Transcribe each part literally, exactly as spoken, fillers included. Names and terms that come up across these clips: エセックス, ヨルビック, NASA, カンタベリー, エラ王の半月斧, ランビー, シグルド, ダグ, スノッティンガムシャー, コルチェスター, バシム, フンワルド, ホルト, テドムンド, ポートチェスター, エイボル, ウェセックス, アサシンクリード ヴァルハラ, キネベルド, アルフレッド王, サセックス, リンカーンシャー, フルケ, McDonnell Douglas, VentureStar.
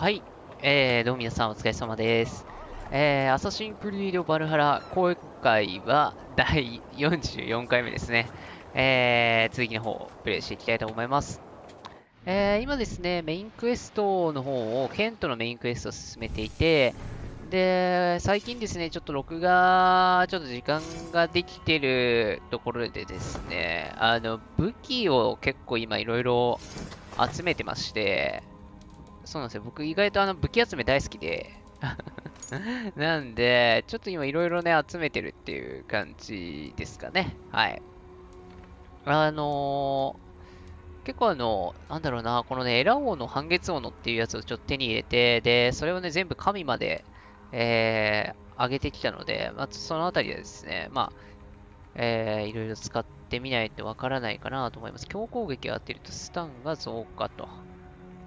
はい、えー、どうも皆さんお疲れ様です。えー、アサシンクリードバルハラ、今回は第よんじゅうよんかいめですね。えー、続きの方をプレイしていきたいと思います。えー、今ですね、メインクエストの方を、ケントのメインクエストを進めていて、で、最近ですね、ちょっと録画、ちょっと時間ができてるところでですね、あの、武器を結構今いろいろ集めてまして、そうなんですよ。僕意外とあの武器集め大好きでなんでちょっと今いろいろね集めてるっていう感じですかね。はい、あのー、結構あのなんだろうな、このねエラ王の半月斧っていうやつをちょっと手に入れて、でそれをね全部神まで、えー、上げてきたので、まあ、そのあたりはですね、まあ、えー、いろいろ使ってみないとわからないかなと思います。強攻撃を当てるとスタンが増加と、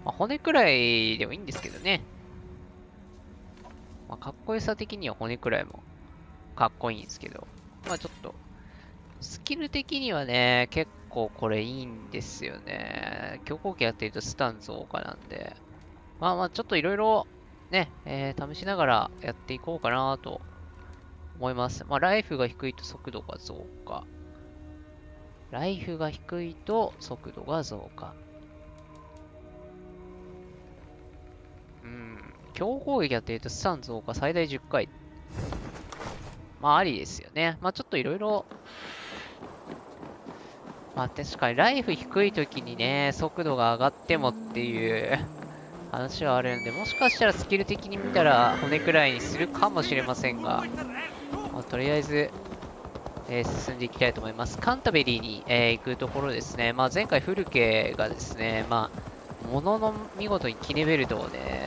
まあ、骨くらいでもいいんですけどね。まあ、かっこよさ的には骨くらいもかっこいいんですけど。まあちょっと、スキル的にはね、結構これいいんですよね。強攻撃やってるとスタン増加なんで。まあまあちょっといろいろね、えー、試しながらやっていこうかなと思います。まあライフが低いと速度が増加。ライフが低いと速度が増加。強攻撃やってるとスタン増加最大じゅっかい。まあ、ありですよね。まあ、ちょっといろいろ。まあ、確かにライフ低い時にね、速度が上がってもっていう話はあるんで、もしかしたらスキル的に見たら骨くらいにするかもしれませんが、まあ、とりあえず、えー、進んでいきたいと思います。カンタベリーに、えー、行くところですね。まあ、前回フルケがですね、まあ、ものの見事にキネベルドをね、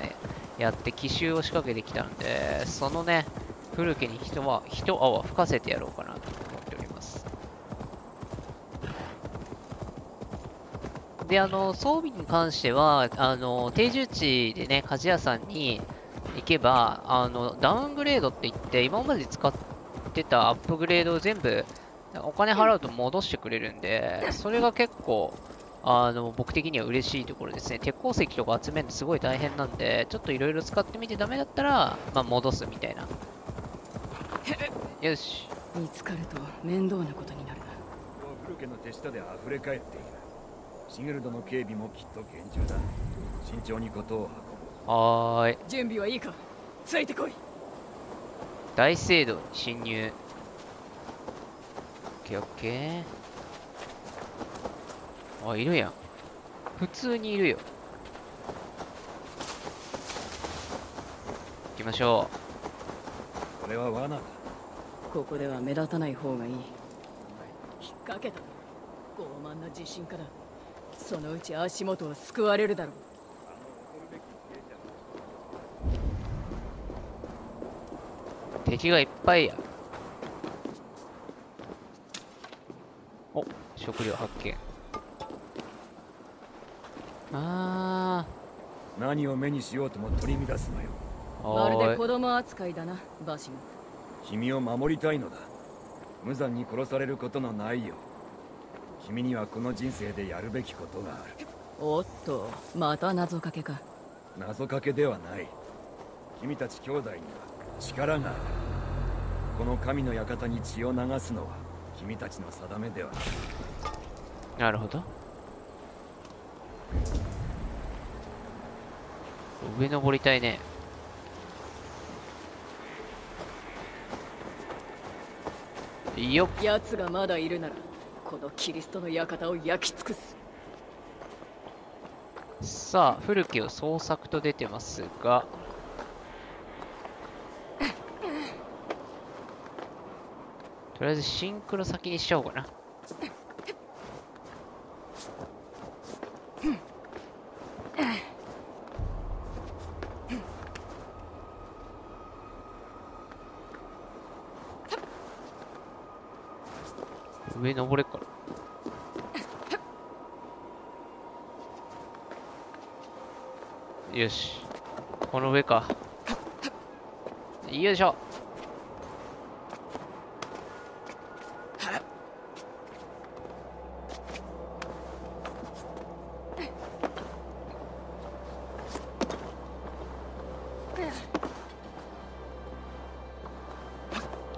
やって奇襲を仕掛けてきたので、そのね、古家に一泡泡吹かせてやろうかなと思っております。で、あの、装備に関しては、あの、定住地でね、鍛冶屋さんに行けば、あの、ダウングレードって言って、今まで使ってたアップグレードを全部、お金払うと戻してくれるんで、それが結構、あの僕的には嬉しいところですね。鉄鉱石とか集めるのすごい大変なんで、ちょっといろいろ使ってみてダメだったら、まあ、戻すみたいな。よし。見つかると面倒なことになるな。フルケの手下で溢れ返っている。シグルドの警備もきっと厳重だ。慎重にことを運ぶ。はーい。準備はいいか。ついてこい。大聖堂に侵入。オッケーオッケー。あ、いるやん。普通にいるよ。行きましょう。これは罠だ。ここでは目立たない方がいい。引っ掛けた。傲慢な自信から。そのうち足元を救われるだろう。敵がいっぱいや。お、食料発見。ああ、何を目にしようとも取り乱すなよ。まるで子供扱いだな、バシム。君を守りたいのだ。無残に殺されることのないよう。君にはこの人生でやるべきことがある。おっと、また謎かけか。謎かけではない。君たち兄弟には力がある。この神の館に血を流すのは君たちの定めではない。なるほど。上登りたいね。いいよ。奴がまだいるなら、このキリストの館を焼き尽くす。さあ、古木を捜索と出てますが。とりあえずシンクロ先にしちゃおうかな。上登れっから。よし、この上か。よいしょ。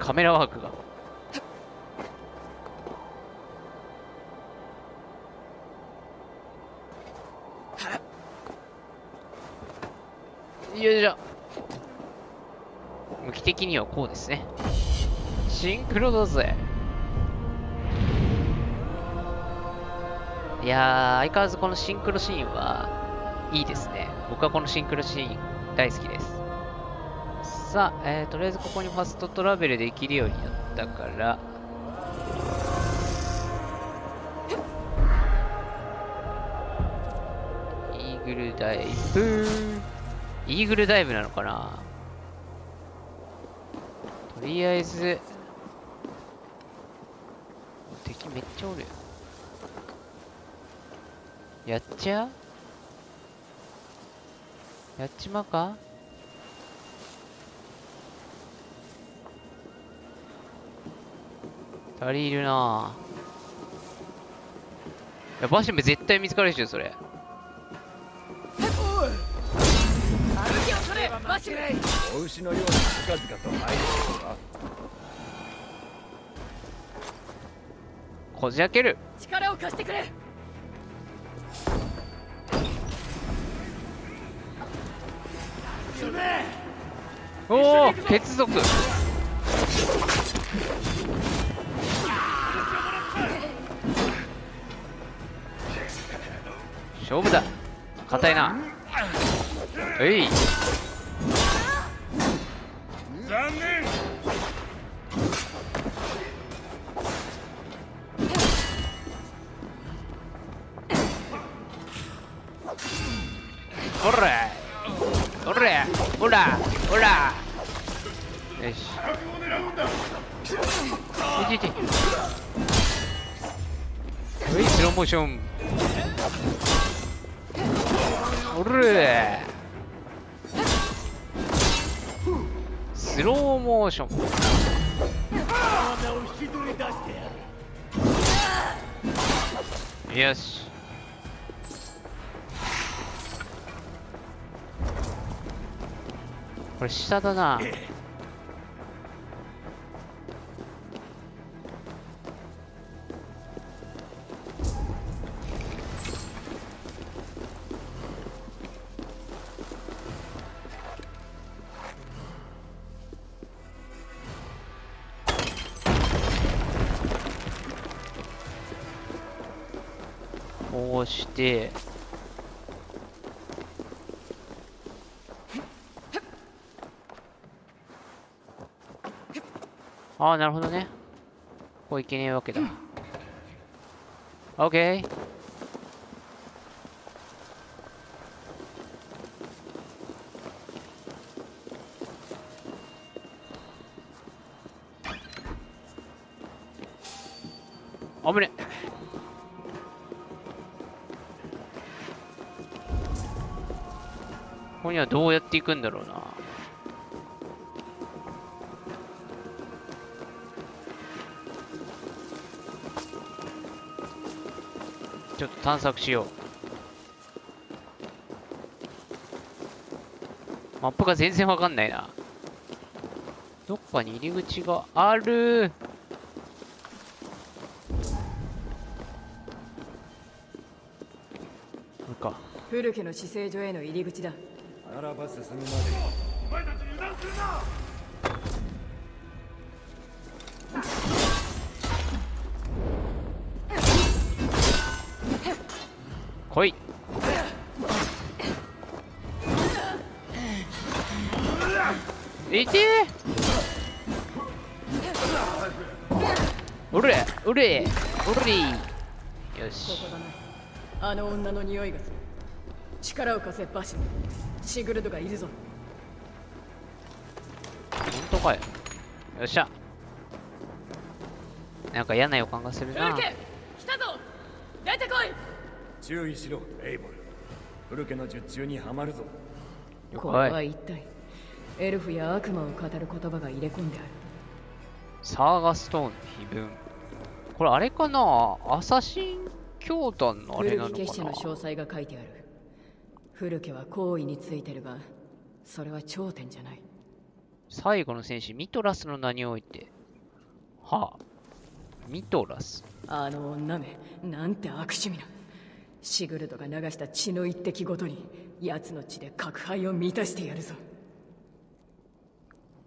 カメラワークがよいしょ。向き的にはこうですね。シンクロだぜ。いやー、相変わらずこのシンクロシーンはいいですね。僕はこのシンクロシーン大好きです。さあ、えー、とりあえずここにファストトラベルできるようになったから。イーグルダイブ。イーグルダイブなのかな?とりあえず。敵めっちゃおるよ。やっちゃやっちまうか。足りるなぁ。いや、バシム絶対見つかるでしょ、それ。お牛のように近々と入るか。こじ開ける。力を貸してくれ。おお、血族。勝負だ。硬いな。えい。残念。おら。おら。おら。おら。よし。いちいち。はい、スローモーション。おれスローモーション。よし、これ下だな。こうしてああ、なるほどね。こういけねえわけだ。オッケー。あぶね。ここにはどうやって行くんだろうな。ちょっと探索しよう。マップが全然わかんないな。どっかに入り口がある。これか。古家の至聖所への入り口だ。ならば進むまで。お前たち油断するな。来い。いてー。うれうれうれ。よし。あの女の匂いがする。力を貸せバシム。シグルドがいるぞ。本当かよ。よっしゃ。なんか嫌な予感がするな。フルケ、来たぞ。出てこい。注意しろ、エイボル。フルケの術中にはまるぞ。これは一体エルフや悪魔を語る言葉が入れ込んである。サーガストーンの碑文。これあれかな、アサシン教団のあれなのかな。結社の詳細が書いてある。古家は行為についてるが、それは頂点じゃない。最後の戦士ミトラスの名においてはあ、ミトラス。あの女め、なんて悪趣味な。シグルドが流した血の一滴ごとに、奴の血で核廃を満たしてやるぞ。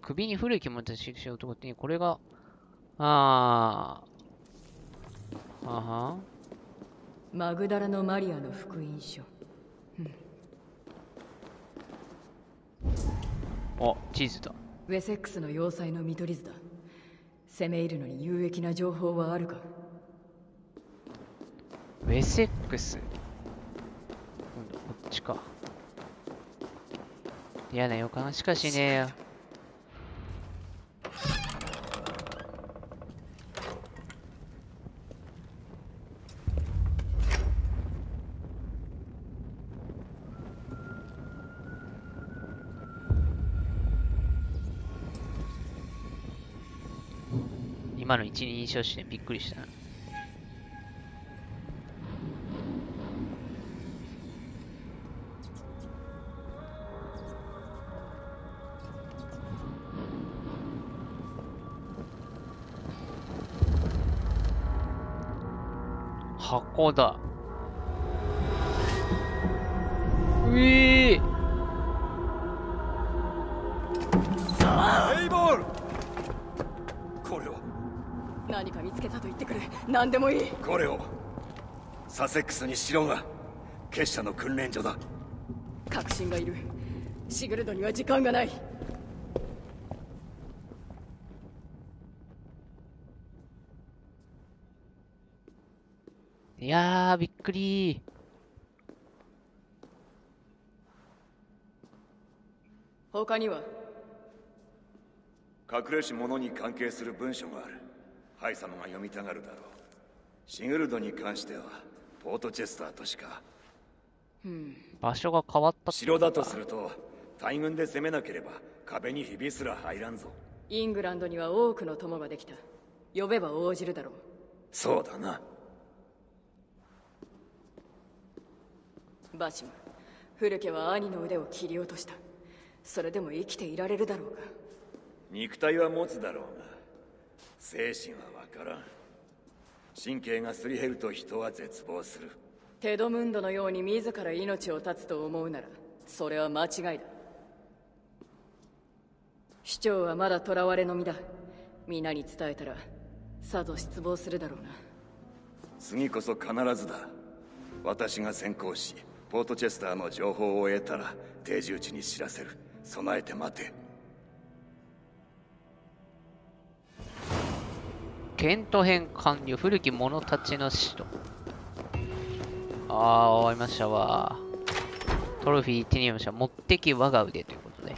首に古い着物を刺繍した男ってね、これが、ああ、あは。マグダラのマリアの福音書。あ、地図だ。ウェセックスの要塞の見取り図だ。攻め入るのに有益な情報はあるか。ウェセックス。今度こっちか。嫌な予感しかしねえよ。今の一人称視点びっくりしたな。箱だ。うえー。何か見つけたと言ってくれ。何でもいい。これをサセックスにしろが結社の訓練所だ。確信がいる。シグルドには時間がない。いやー、びっくりー。他には隠れし者に関係する文書がある。ハイ様が読みたがるだろう。シグルドに関してはポートチェスターとしか。うん、場所が変わった。城だとすると大軍で攻めなければ壁にひびすら入らんぞ。イングランドには多くの友ができた。呼べば応じるだろう。そうだな。バシム、古家は兄の腕を切り落とした。それでも生きていられるだろうか。肉体は持つだろうが精神はわからん。神経がすり減ると人は絶望する。テドムンドのように自ら命を絶つと思うならそれは間違いだ。市長はまだ囚われの身だ。皆に伝えたらさぞ失望するだろうな。次こそ必ずだ。私が先行しポートチェスターの情報を得たら定住地に知らせる。備えて待て。検討編完了。古き者たちの使徒。ああ、終わりましたわ。トロフィー手に入れました。持ってき我が腕ということで。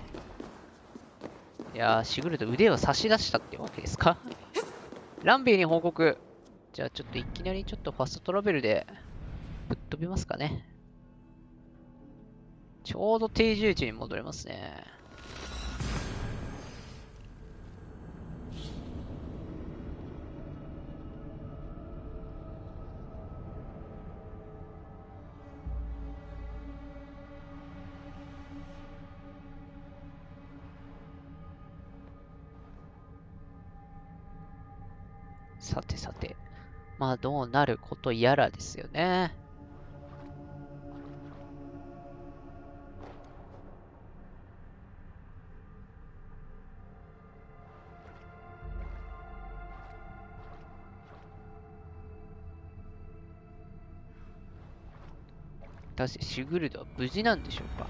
いやー、シグルド腕を差し出したってわけですか。ランビーに報告。じゃあちょっといきなりちょっとファストトラベルでぶっ飛びますかね。ちょうど定住地に戻れますね。さてさて、まあどうなることやらですよね。だしシグルドは無事なんでしょうか。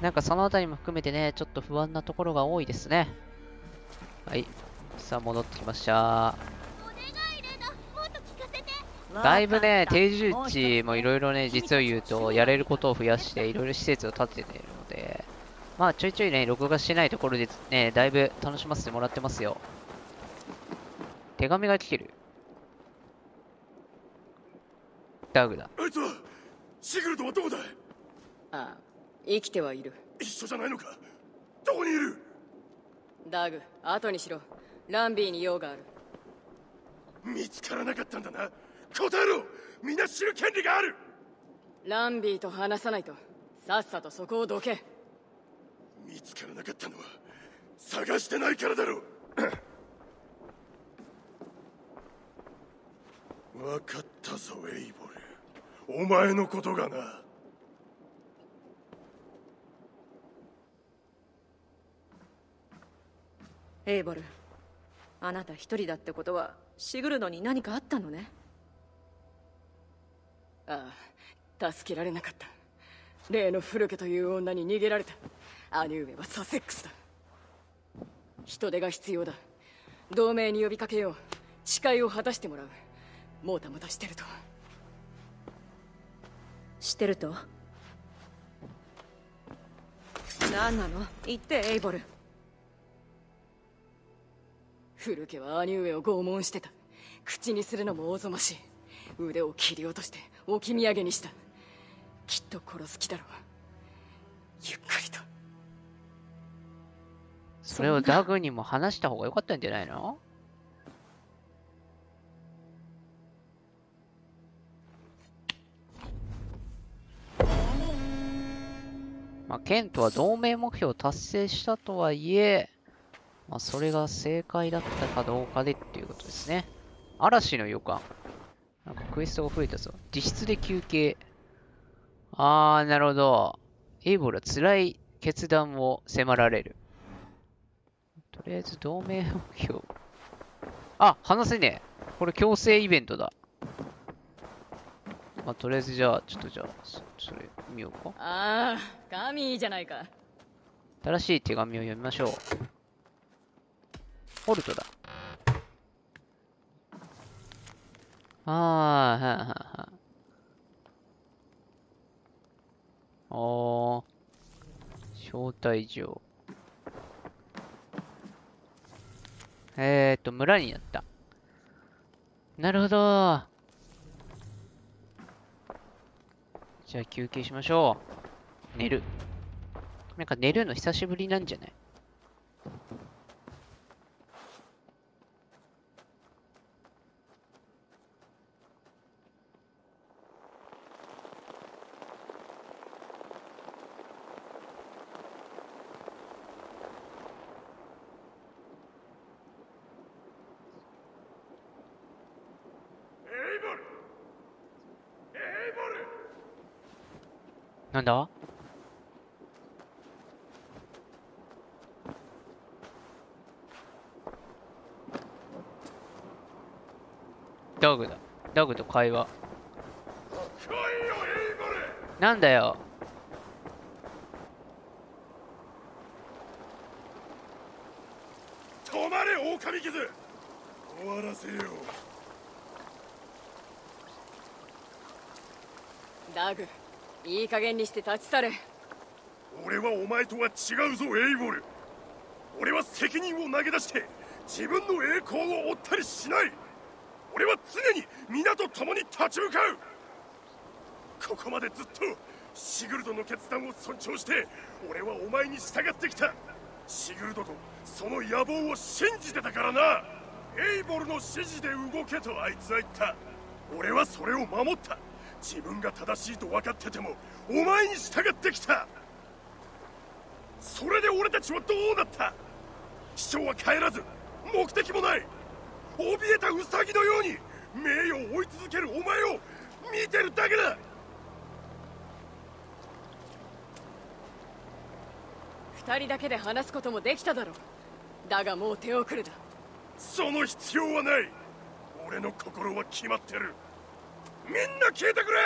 なんかそのあたりも含めてね、ちょっと不安なところが多いですね。はい。さあ戻ってきました。だいぶね、定住地もいろいろね、実を言うとやれることを増やしていろいろ施設を建てているので、まあちょいちょいね、録画してないところでね、だいぶ楽しませてもらってますよ。手紙が来てる。ダグだ。あいつはシグルドはどこだい？ああ、生きてはいる。一緒じゃないのか。どこにいる？ダグ、後にしろ。ランビーに用がある。見つからなかったんだな。答えろ。みんな知る権利がある。ランビーと話さないと。さっさとそこをどけ。見つからなかったのは探してないからだろう。分かったぞ、エイボル。お前のことがな。エイボル、あなた一人だってことはシグルドに何かあったのね。ああ、助けられなかった。例のフルケという女に逃げられた。兄上はサセックスだ。人手が必要だ。同盟に呼びかけよう。誓いを果たしてもらう。もたもたしてるとしてると何なの？言ってエイボル。フルケは兄上を拷問してた。口にするのもおぞましい。腕を切り落として置き土産にした。きっと殺す気だろう。ゆっくりと。それをダグにも話した方が良かったんじゃないの？まあ、ケントは同盟目標を達成したとはいえ、まあ、それが正解だったかどうかでっていうことですね。嵐の予感。なんかクエストが増えたぞ。自室で休憩。あー、なるほど。エイボルは辛い決断を迫られる。とりあえず同盟目標。あ、話せねえ。これ強制イベントだ。まあ、とりあえずじゃあ、ちょっとじゃあ、そ, それ見ようか。ああ、神じゃないか。新しい手紙を読みましょう。ホルトだ。ああ、はんはんはん。おー。招待状。えーっと、村になった。なるほど。じゃあ休憩しましょう。寝る。なんか寝るの久しぶりなんじゃない？なんだ？ダグだ。ダグと会話。なんだよ。止まれ、狼傷。終わらせよう。ダグ。いい加減にして立ち去れ。俺はお前とは違うぞ、エイボル。俺は責任を投げ出して自分の栄光を追ったりしない。俺は常に皆と共に立ち向かう。ここまでずっとシグルドの決断を尊重して俺はお前に従ってきた。シグルドとその野望を信じてたからな。エイボルの指示で動けとあいつは言った。俺はそれを守った。自分が正しいと分かっててもお前に従ってきた。それで俺たちはどうなった？主張は変えらず目的もない。怯えたウサギのように名誉を追い続けるお前を見てるだけだ。二人だけで話すこともできただろう。だがもう手遅れだ。その必要はない。俺の心は決まってる。みんな聞いてくれ。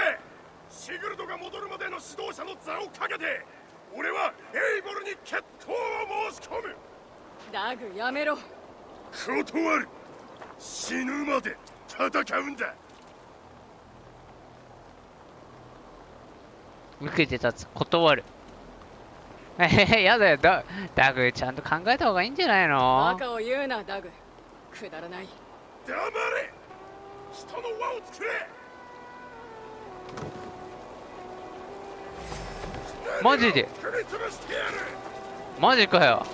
シグルドが戻るまでの指導者の座をかけて俺はエイボルに決闘を申し込む。ダグ、やめろ。断る。死ぬまで戦うんだ。受けて立つ。断る。えへへ、やだよ。ダグ、ちゃんと考えた方がいいんじゃないの？バカを言うな、ダグ。くだらない。黙れ。人の輪を作れ。マジでマジかよ。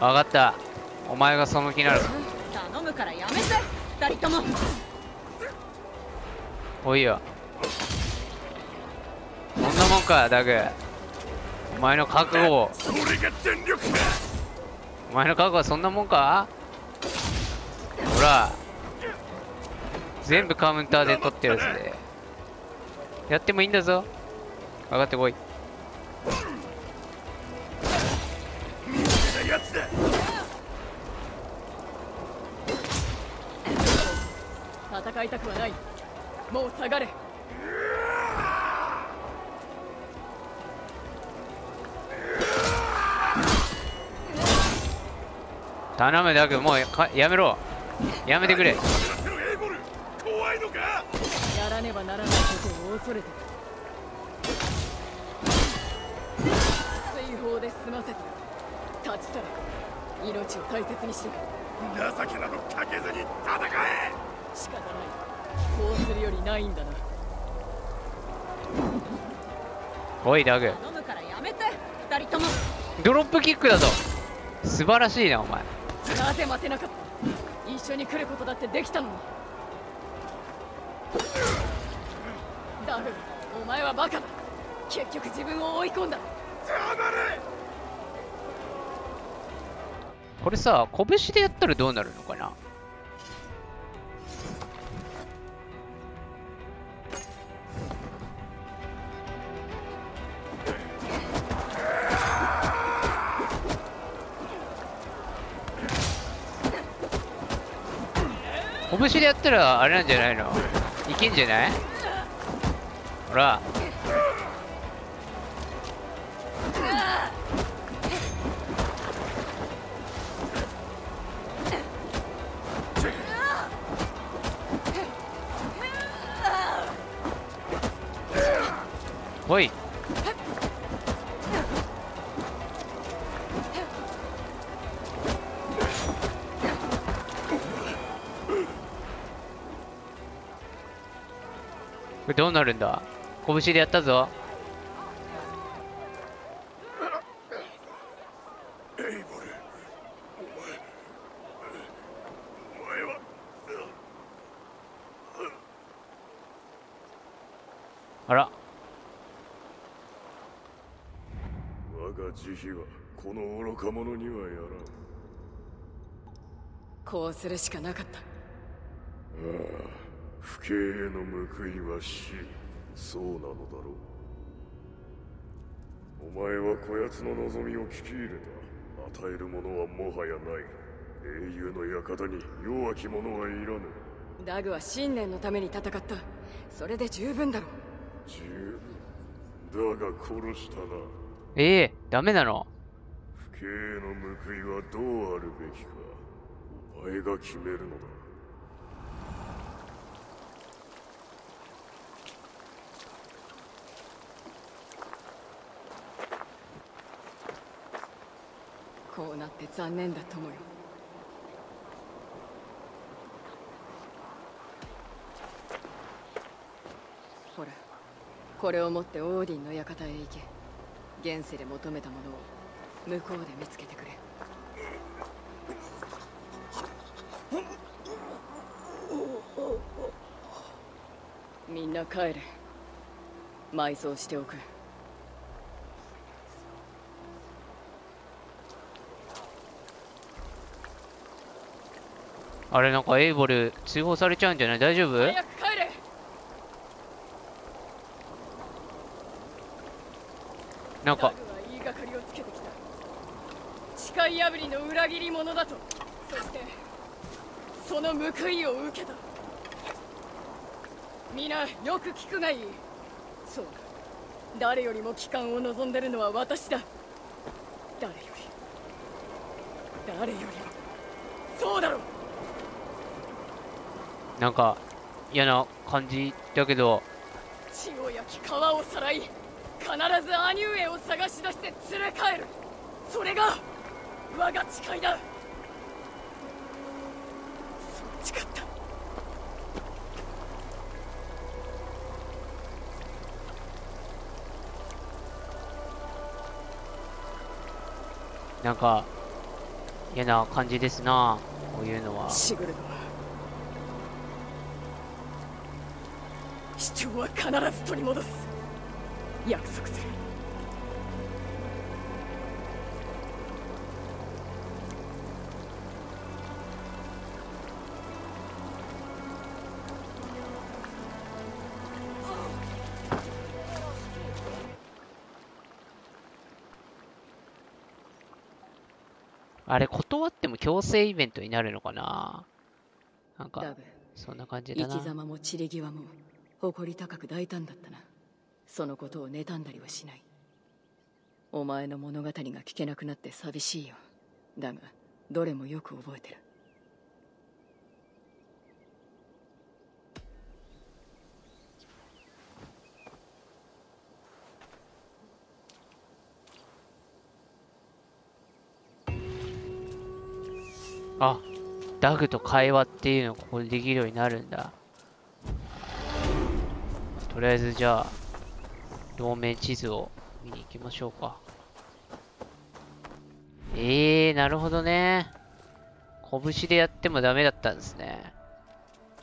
分かった。お前がその気になる。頼むからやめて、ふたりとも。おいよ、こんなもんか。ダグ、お前の覚悟をお前の覚悟はそんなもんか。ほら、全部カウンターで取ってるんでやってもいいんだぞ。上がってこい。戦いたくはない。もう下がれ。頼むダグ、もう や, やめろ。やめてくれ。怖いのか。やらねばならないことを恐れてる。水砲で済ませた。立ち去れ。命を大切にしろ。情けなどかけずに戦え。仕方ない。こうするよりないんだな。おいダグ、頼むからやめて。二人ともドロップキックだぞ。素晴らしいなお前。なぜ待てなかった。一緒に来ることだってできたのに。ダグ、お前はバカだ。結局自分を追い込んだ。黙れ。これさ、拳でやったらどうなるのかな。拳でやったらあれなんじゃないの。いけんじゃない。ほらほい。どうなるんだ。拳でやったぞ。エイボル、お前、お前は。あら。我が慈悲はこの愚か者にはやらん。こうするしかなかった。ああ。不敬への報いは死。そうなのだろう。お前はこやつの望みを聞き入れた。与えるものはもはやない。英雄の館に弱き者はいらぬ。ダグは信念のために戦った。それで十分だろう。十分だが殺したな。ええ、ダメなの。不敬への報いはどうあるべきか、お前が決めるのだ。こうなって残念だと思うよ。ほら、これを持ってオーディンの館へ行け。現世で求めたものを向こうで見つけてくれ。みんな帰れ。埋葬しておく。あれ、なんかエイボル追放されちゃうんじゃない。大丈夫。早く帰れ。なんか言いがかりをつけてきた。誓い破りの裏切り者だと。そしてその報いを受けた。みんなよく聞くがいい。そうか、誰よりも帰還を望んでるのは私だ。誰より誰よりもそうだろう。なんか嫌な感じだけど。血を焼き皮をさらい、必ず兄上を探し出して連れ帰る。それが我が誓いだ。そう誓った。なんか嫌な感じですな、こういうのは。シグルド、主張は必ず取り戻す。約束する。あれ、断っても強制イベントになるのかな。なんか、そんな感じだな。生き様も散り際も、誇り高く大胆だったな。そのことを妬んだりはしない。お前の物語が聞けなくなって寂しいよ。だが、どれもよく覚えてる。あ、ダグと会話っていうのがここでできるようになるんだ。とりあえずじゃあ同盟地図を見に行きましょうか。えー、なるほどね。拳でやってもダメだったんですね。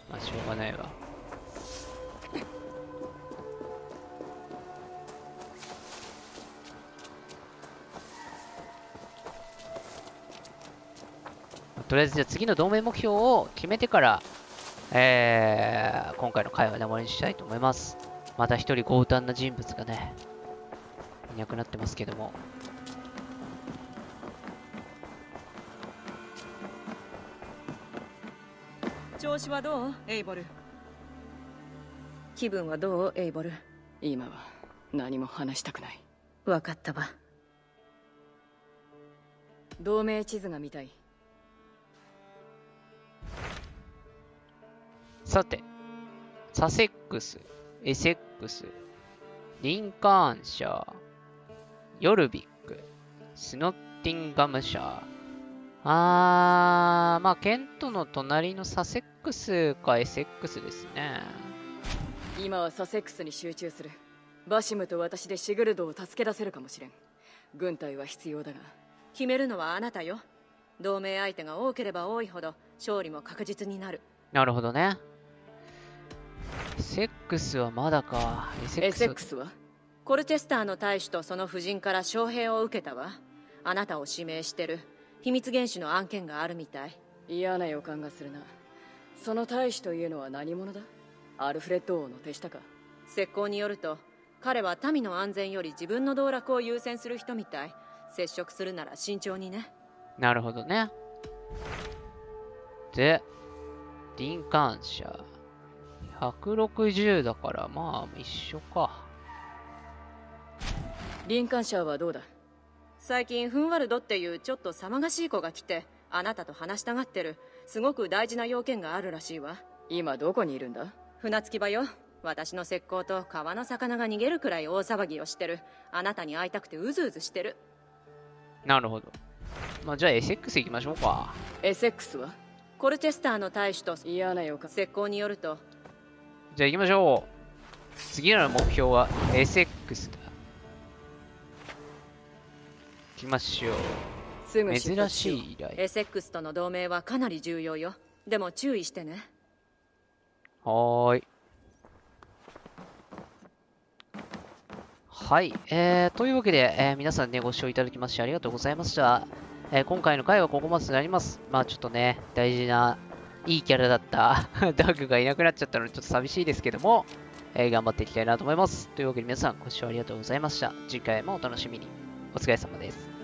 まあしょうがないわ。とりあえずじゃあ次の同盟目標を決めてから、えー、今回の会話で終わりにしたいと思います。また一人強胆な人物がね、いなくなってますけども。調子はどう、エイボル。気分はどう、エイボル。今は何も話したくない。分かったわ。同盟地図が見たい。さて、サセックス、エセックス、リンカーンシャー、ヨルビック、スノッティンガムシャー。あー、まあ、ケントの隣のサセックスかエセックスですね。今はサセックスに集中する。バシムと私でシグルドを助け出せるかもしれん。軍隊は必要だが。決めるのはあなたよ。同盟相手が多ければ多いほど勝利も確実になる。なるほどね。セックスはまだか。エセックスはコルチェスターの大使とその夫人から招聘を受けたわ。あなたを指名してる秘密厳守の案件があるみたい。嫌な予感がするな。その大使というのは何者だ。アルフレッド王の手下か。石膏によると彼は民の安全より自分の道楽を優先する人みたい。接触するなら慎重にね。なるほどね。で、林間者ひゃくろくじゅうだからまあ一緒か。林間者はどうだ。最近フンワルドっていうちょっと騒がしい子が来てあなたと話したがってる。すごく大事な要件があるらしいわ。今どこにいるんだ。船着き場よ。私の石膏と川の魚が逃げるくらい大騒ぎをしてる。あなたに会いたくてうずうずしてる。なるほど。まあじゃあエセックス行きましょうか。エセックスはコルチェスターの大使と嫌な予感。石膏によると。じゃあ行きましょう。次の目標はエセックスだ。行きましょう。珍しい依頼。エセックスとの同盟はかなり重要よ。でも注意してね。はーい。はい、えー、というわけで、えー、皆さんね、ご視聴いただきましてありがとうございました。えー、今回の回はここまでになります。まあちょっとね、大事ないいキャラだったダグがいなくなっちゃったのでちょっと寂しいですけども、えー、頑張っていきたいなと思います。というわけで皆さんご視聴ありがとうございました。次回もお楽しみに。お疲れ様です。